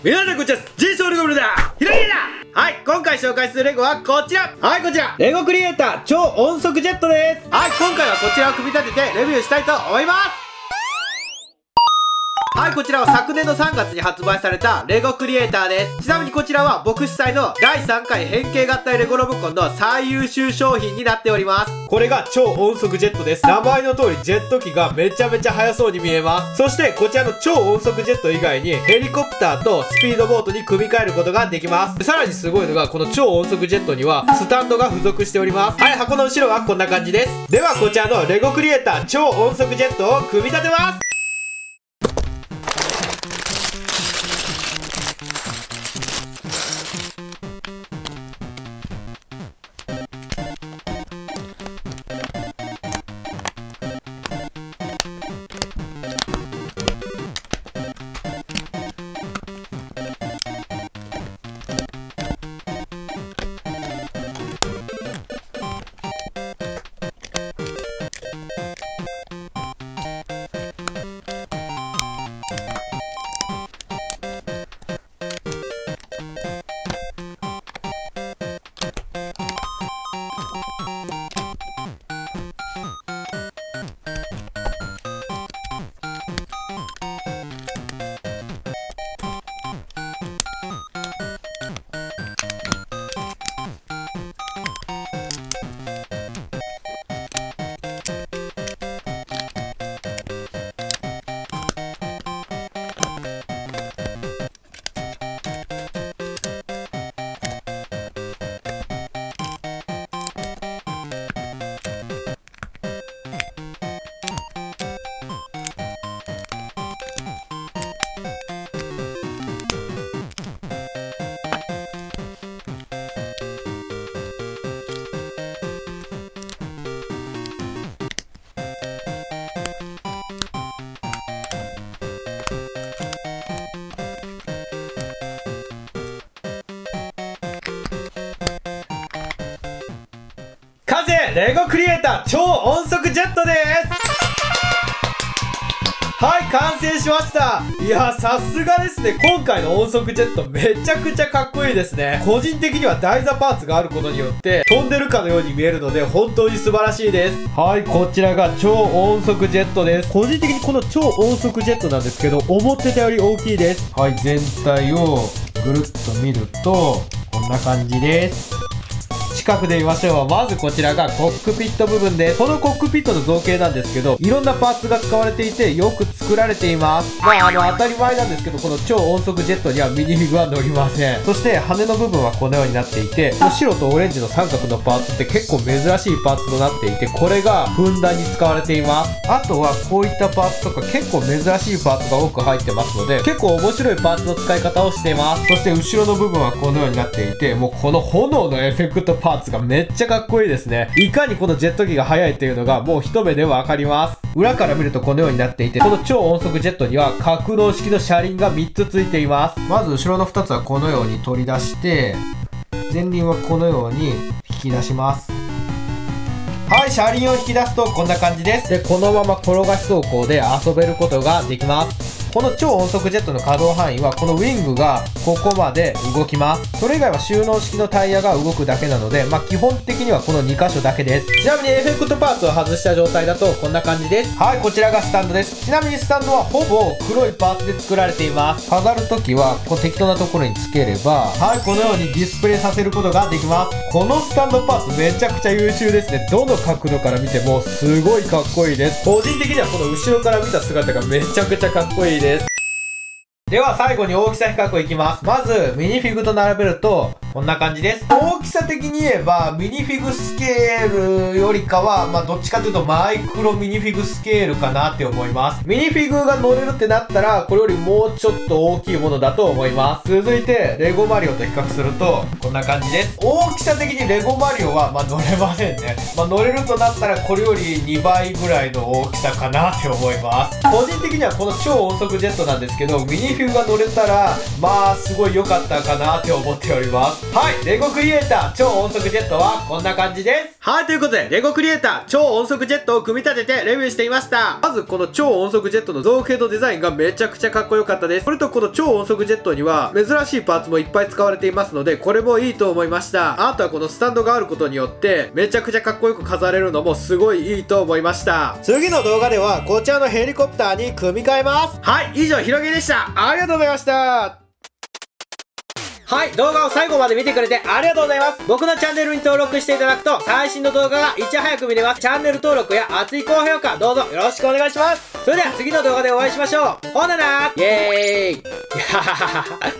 皆さんこんにちは、Gショーレゴブルダー、ひらりだ。はい、今回紹介するレゴはこちら。はい、こちら、レゴクリエイター超音速ジェットです。はい、今回はこちらを組み立ててレビューしたいと思います。はい、こちらは昨年の3月に発売されたレゴクリエイターです。ちなみにこちらは僕主催の第3回変形合体レゴロボコンの最優秀商品になっております。これが超音速ジェットです。名前の通りジェット機がめちゃめちゃ速そうに見えます。そしてこちらの超音速ジェット以外にヘリコプターとスピードボートに組み替えることができます。さらにすごいのがこの超音速ジェットにはスタンドが付属しております。はい、箱の後ろはこんな感じです。ではこちらのレゴクリエイター超音速ジェットを組み立てます。レゴクリエイター超音速ジェットです。はい、完成しました。いや、さすがですね。今回の音速ジェットめちゃくちゃかっこいいですね。個人的には台座パーツがあることによって飛んでるかのように見えるので本当に素晴らしいです。はい、こちらが超音速ジェットです。個人的にこの超音速ジェットなんですけど思ってたより大きいです。はい、全体をぐるっと見るとこんな感じです。近くで見ましょう。まずこちらがコックピット部分です。このコックピットの造形なんですけどいろんなパーツが使われていてよく作られています。まあ、当たり前なんですけどこの超音速ジェットにはミニフィグは乗りません。そして羽の部分はこのようになっていて白とオレンジの三角のパーツって結構珍しいパーツとなっていてこれがふんだんに使われています。あとはこういったパーツとか結構珍しいパーツが多く入ってますので結構面白いパーツの使い方をしています。そして後ろの部分はこのようになっていてもうこの炎のエフェクトパーツがめっちゃかっこいいですね。いかにこのジェット機が速いっていうのがもう一目でわかります。裏から見るとこのようになっていてこの超音速ジェットには格納式の車輪が3つついています。まず後ろの2つはこのように取り出して前輪はこのように引き出します。はい、車輪を引き出すとこんな感じです。でこのまま転がし走行で遊べることができます。この超音速ジェットの可動範囲はこのウィングがここまで動きます。それ以外は収納式のタイヤが動くだけなので、まあ、基本的にはこの2箇所だけです。ちなみにエフェクトパーツを外した状態だとこんな感じです。はい、こちらがスタンドです。ちなみにスタンドはほぼ黒いパーツで作られています。飾るときはこう適当なところにつければ、はい、このようにディスプレイさせることができます。このスタンドパーツめちゃくちゃ優秀ですね。どの角度から見てもすごいかっこいいです。個人的にはこの後ろから見た姿がめちゃくちゃかっこいいです。では最後に大きさ比較をいきます。まずミニフィグと並べるとこんな感じです。大きさ的に言えばミニフィグスケールよりかは、まあ、どっちかというとマイクロミニフィグスケールかなって思います。ミニフィグが乗れるってなったらこれよりもうちょっと大きいものだと思います。続いてレゴマリオと比較するとこんな感じです。大きさ的にレゴマリオは、まあ、乗れませんね。まあ、乗れるとなったらこれより2倍ぐらいの大きさかなって思います。個人的にはこの超音速ジェットなんですけどミニフィグが乗れたらまあすごい良かったかなって思っております。はい、レゴクリエイター超音速ジェットはこんな感じです。はい、ということでレゴクリエイター超音速ジェットを組み立ててレビューしていました。まずこの超音速ジェットの造形とデザインがめちゃくちゃかっこよかったです。これとこの超音速ジェットには珍しいパーツもいっぱい使われていますので、これもいいと思いました。あとはこのスタンドがあることによってめちゃくちゃかっこよく飾れるのもすごいいいと思いました。次の動画ではこちらのヘリコプターに組み替えます。はい、以上ひろげでした。ありがとうございました。はい、動画を最後まで見てくれてありがとうございます。僕のチャンネルに登録していただくと最新の動画がいち早く見れます。チャンネル登録や熱い高評価どうぞよろしくお願いします。それでは次の動画でお会いしましょう。ほなな、イエーイ。